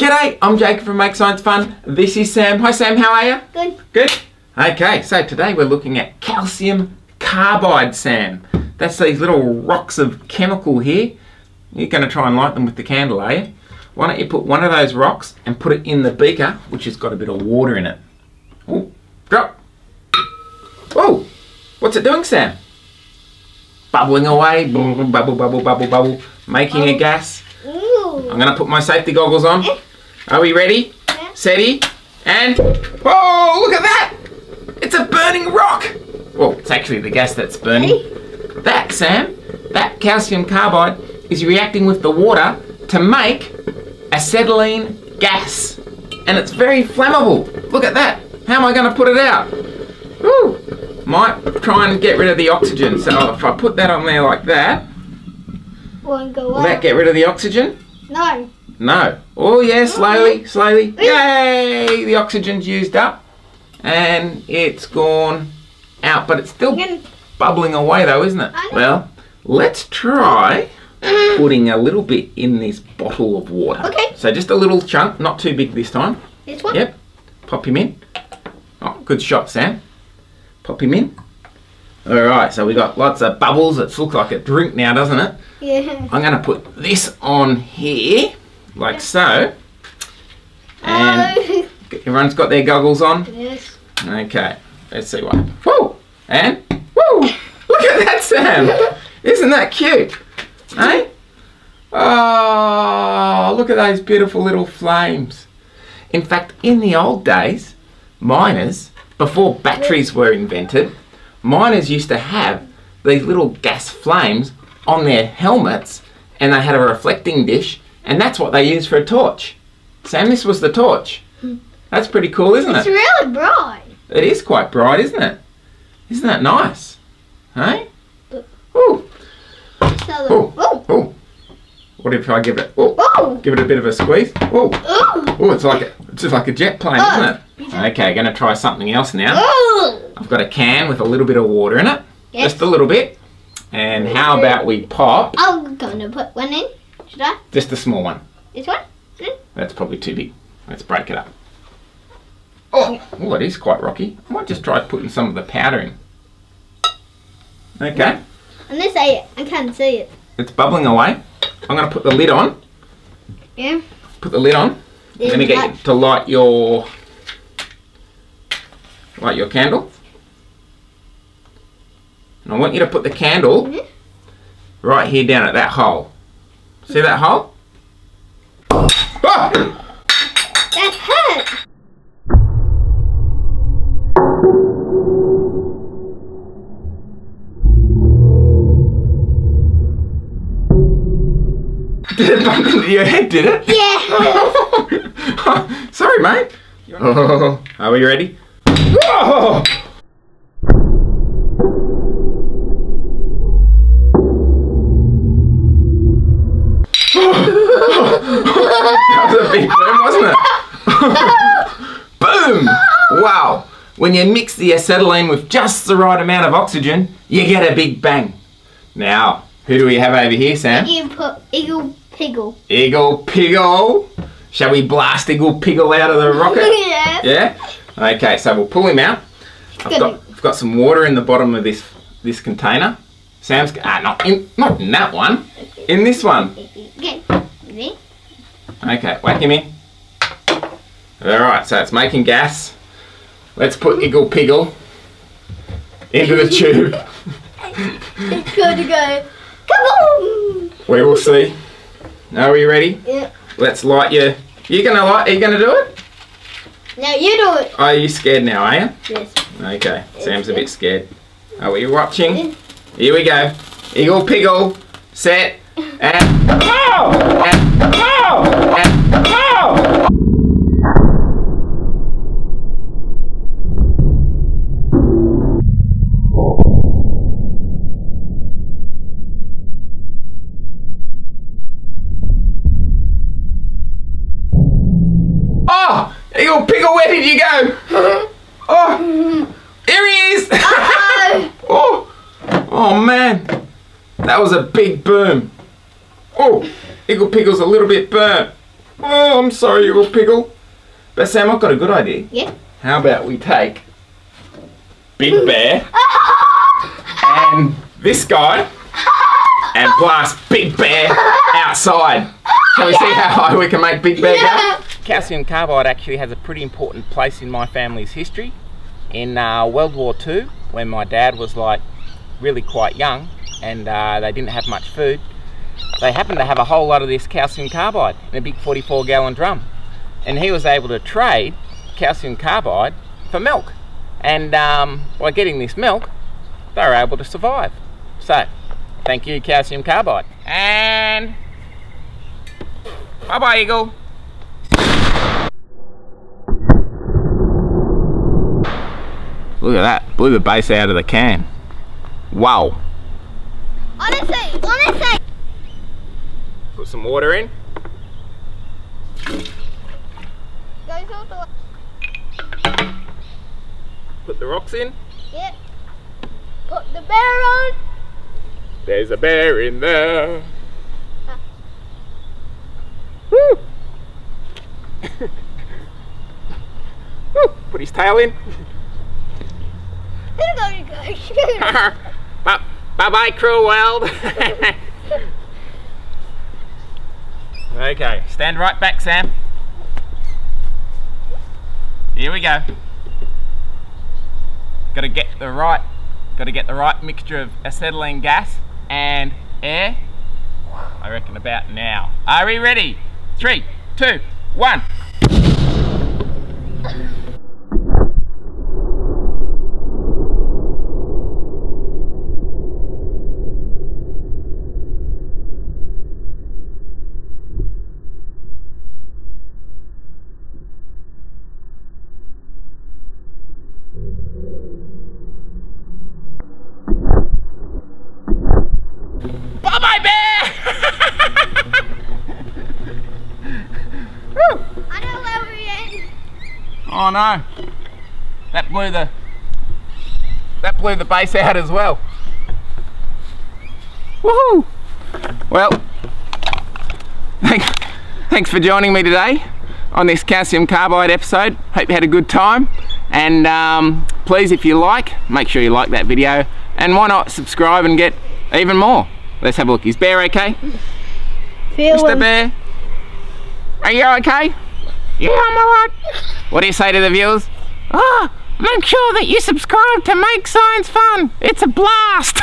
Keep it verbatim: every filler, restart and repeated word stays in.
G'day, I'm Jacob from Make Science Fun. This is Sam. Hi Sam, how are you? Good. Good? Okay, so today we're looking at calcium carbide, Sam. That's these little rocks of chemical here. You're going to try and light them with the candle, are you? Why don't you put one of those rocks and put it in the beaker, which has got a bit of water in it. Ooh, drop. Whoa, what's it doing, Sam? Bubbling away, bubble, bubble, bubble, bubble, bubble, making a gas. I'm going to put my safety goggles on. Are we ready? Yeah. Steady, and oh, look at that! It's a burning rock! Well, it's actually the gas that's burning. That, Sam, that calcium carbide is reacting with the water to make acetylene gas. And it's very flammable. Look at that. How am I going to put it out? Woo! Might try and get rid of the oxygen. So if I put that on there like that, won't go will that get rid of the oxygen? No. No. Oh yeah, slowly, slowly. Yay! The oxygen's used up and it's gone out, but it's still bubbling away though, isn't it? Well, let's try putting a little bit in this bottle of water. Okay. So just a little chunk, not too big this time. This one? Yep. Pop him in. Oh, good shot, Sam. Pop him in. Alright, so we got lots of bubbles. It looks like a drink now, doesn't it? Yeah. I'm going to put this on here, like so. And oh. Everyone's got their goggles on? Yes. Okay, let's see what happens. Woo! And, woo! Look at that, Sam! Isn't that cute? Eh? Oh, look at those beautiful little flames. In fact, in the old days, miners, before batteries were invented, miners used to have these little gas flames on their helmets, and they had a reflecting dish, and that's what they used for a torch. Sam, this was the torch. That's pretty cool, isn't it? It's really bright. It is quite bright, isn't it? Isn't that nice? Hey? Ooh. Ooh. Ooh. What if I give it? Ooh. Ooh. Give it a bit of a squeeze. Ooh. Ooh. It's like a, it's just like a jet plane, oh. Isn't it? Okay, going to try something else now. Ooh. I've got a can with a little bit of water in it. Yes. Just a little bit. And how about we pop... I'm going to put one in. Should I? Just a small one. This one? Mm. That's probably too big. Let's break it up. Oh, well, it is quite rocky. I might just try putting some of the powder in. Okay. Unless I, I can't see it. It's bubbling away. I'm going to put the lid on. Yeah. Put the lid on. Let me get you to light your... light your candle. And I want you to put the candle mm-hmm. right here down at that hole. See that hole? Oh! That hurt! Did it bump into your head, did it? Yeah! Sorry, mate. Oh, are we ready? Whoa! That was a big boom, wasn't it? Boom! Wow! When you mix the acetylene with just the right amount of oxygen, you get a big bang. Now, who do we have over here, Sam? Iggle Piggle. Iggle Piggle? Shall we blast Iggle Piggle out of the rocket? Yeah. Yeah? Okay, so we'll pull him out. I've got, I've got some water in the bottom of this this container. Sam's ah not in not in that one. In this one. Okay, whack him in. Alright, so it's making gas. Let's put Iggle Piggle into the tube. It's going to go kaboom! We will see. Are we ready? Yeah. Let's light your you gonna light are you gonna do it? Now you do it. Oh, are you scared now, are you? Yes. Okay, Sam's a bit scared. Are we watching? Here we go. Iggle Piggle, set, and pow! And pow! And pow! Iggle Piggle, where did you go? Oh, there he is! Oh, oh man, that was a big boom. Oh, Iggle Piggle's a little bit burnt. Oh, I'm sorry, Iggle Piggle. But Sam, I've got a good idea. Yeah? How about we take Big Bear and this guy and blast Big Bear outside. Can we see how high we can make Big Bear go? Calcium carbide actually has a pretty important place in my family's history. In uh, World War Two, when my dad was like really quite young and uh, they didn't have much food, they happened to have a whole lot of this calcium carbide in a big forty-four gallon drum. And he was able to trade calcium carbide for milk. And um, by getting this milk, they were able to survive. So, thank you, calcium carbide. And bye-bye, Eagle. Look at that, blew the base out of the can. Wow. Honestly, honestly. Put some water in. Put the rocks in. Yep. Put the bear on. There's a bear in there. Ah. Woo! Woo! Put his tail in. There goes. Bye bye, cruel world. Okay, stand right back, Sam. Here we go. Got to get the right, got to get the right mixture of acetylene gas and air. I reckon about now. Are we ready? Three, two, one. Oh no, that blew the that blew the base out as well. Woohoo! Well, thanks, thanks for joining me today on this calcium carbide episode. Hope you had a good time, and um, please, if you like, make sure you like that video, and why not subscribe and get even more. Let's have a look. Is Bear okay? Feeling. Mister Bear, are you okay? Yeah, I'm alright. What do you say to the viewers? Oh, make sure that you subscribe to Make Science Fun. It's a blast.